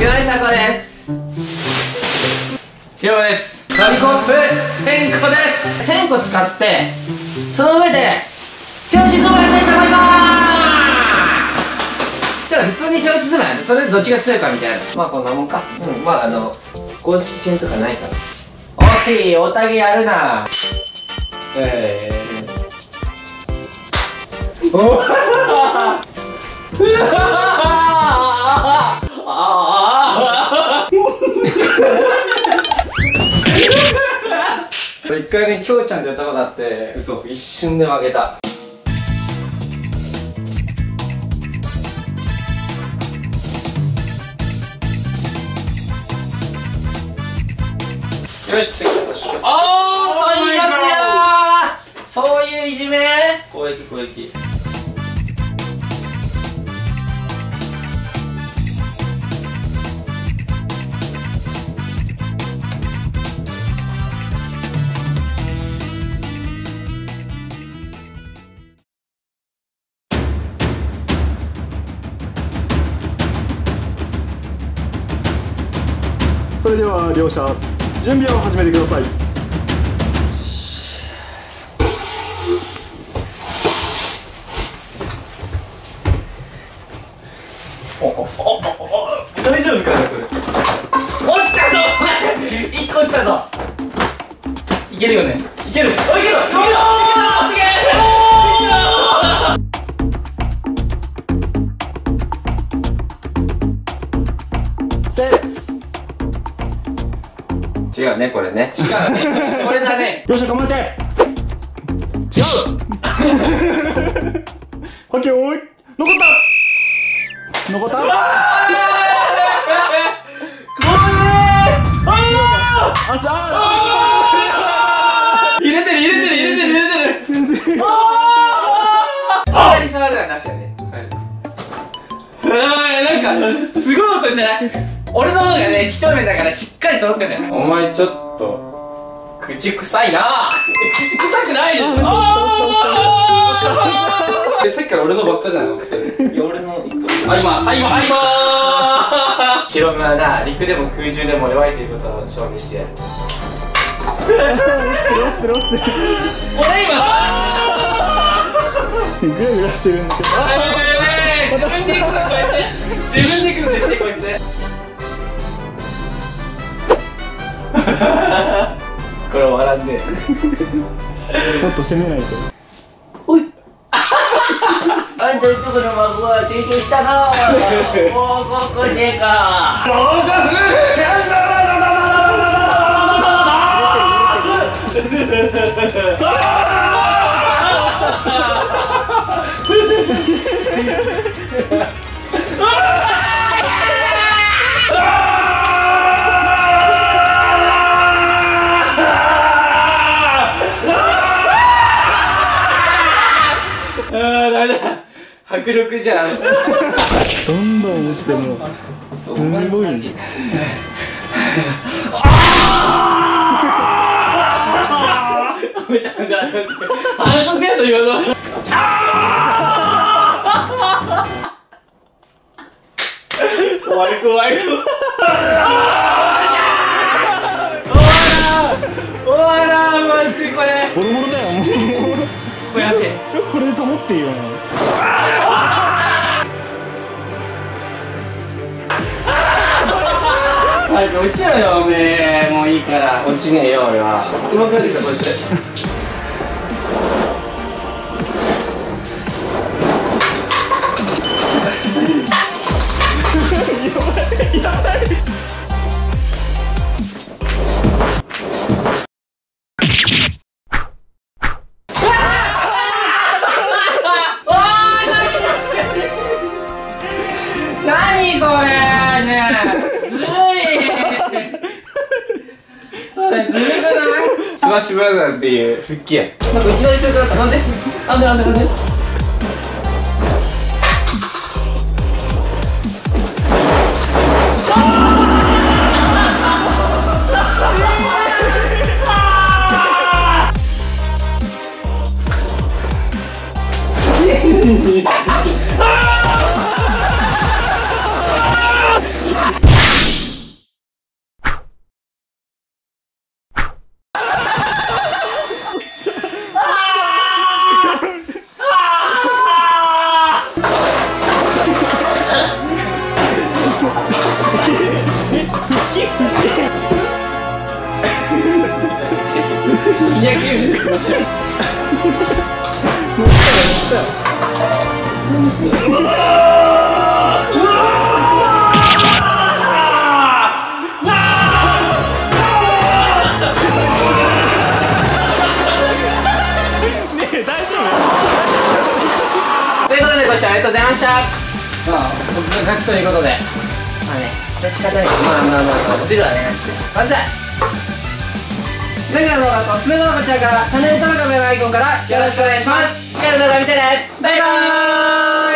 井上咲子です。ひろむです。紙コップ1000個です。1000個使ってその上で教室相撲やりたいと思います。じゃあ普通に教室相撲なんでそれでどっちが強いかみたいな。まあこんなもんか。うん、まあ公式戦とかないから。オッケー、おたげやるな。おああああ一回ね、きょうちゃんとやったことあって、嘘、一瞬で負けた。よし、次行きましょう。ああ、最悪やー。そういういじめ、攻撃それでは両者準備を始めてください。大丈夫かな、これ。落ちたぞ、1個落ちたぞ。いけるよね。いける。違うね、これね。違うね、これだね。よっしゃ、頑張って。違う。はけおい。残った。これ。あ、入れてる。ああ。左触るのはなしだね。はい。なんかすごい音してない。俺の方がね、几帳面だからしっかり揃ってんだよ。お前ちょっと口臭いな。口臭くないでしょ。さっきから俺のばっかじゃない。いや、俺の一個。今ヒロムはな、陸でも空中でも弱いということを証明してやる。ロス俺今グラグラしてるんだけど。自分で行くぞこいつこれ笑んでもっと攻めないと。おいあんたいとこの孫は成長したな。もう高校生か。高校生やんだな。迫力じゃん。どんどん押してもすごいね。めちゃくちゃ反則やぞ今の。怖い。おらマジでこれ。ボロボロだよもう。これやべえ。これで保っていいよな。早く落ちろよおめえ。もういいから。落ちねえよ俺は。うまくなってきた。こっちだし。やばいスマッシュブラザーズっていう復帰や。なんかいきなり強くなった。なんでしい。乗ったよ、乗ったよ。うわー、うわー。ご視聴ありがとうございました。まあ、僕が勝ちということで、まあね、これ仕方ないけど、まあ、ズルはね、なしで。万歳。前回の動画とおすすめの動画こちらから、チャンネル登録のアイコンからよろしくお願いします。次回の動画見てね。バイバーイ。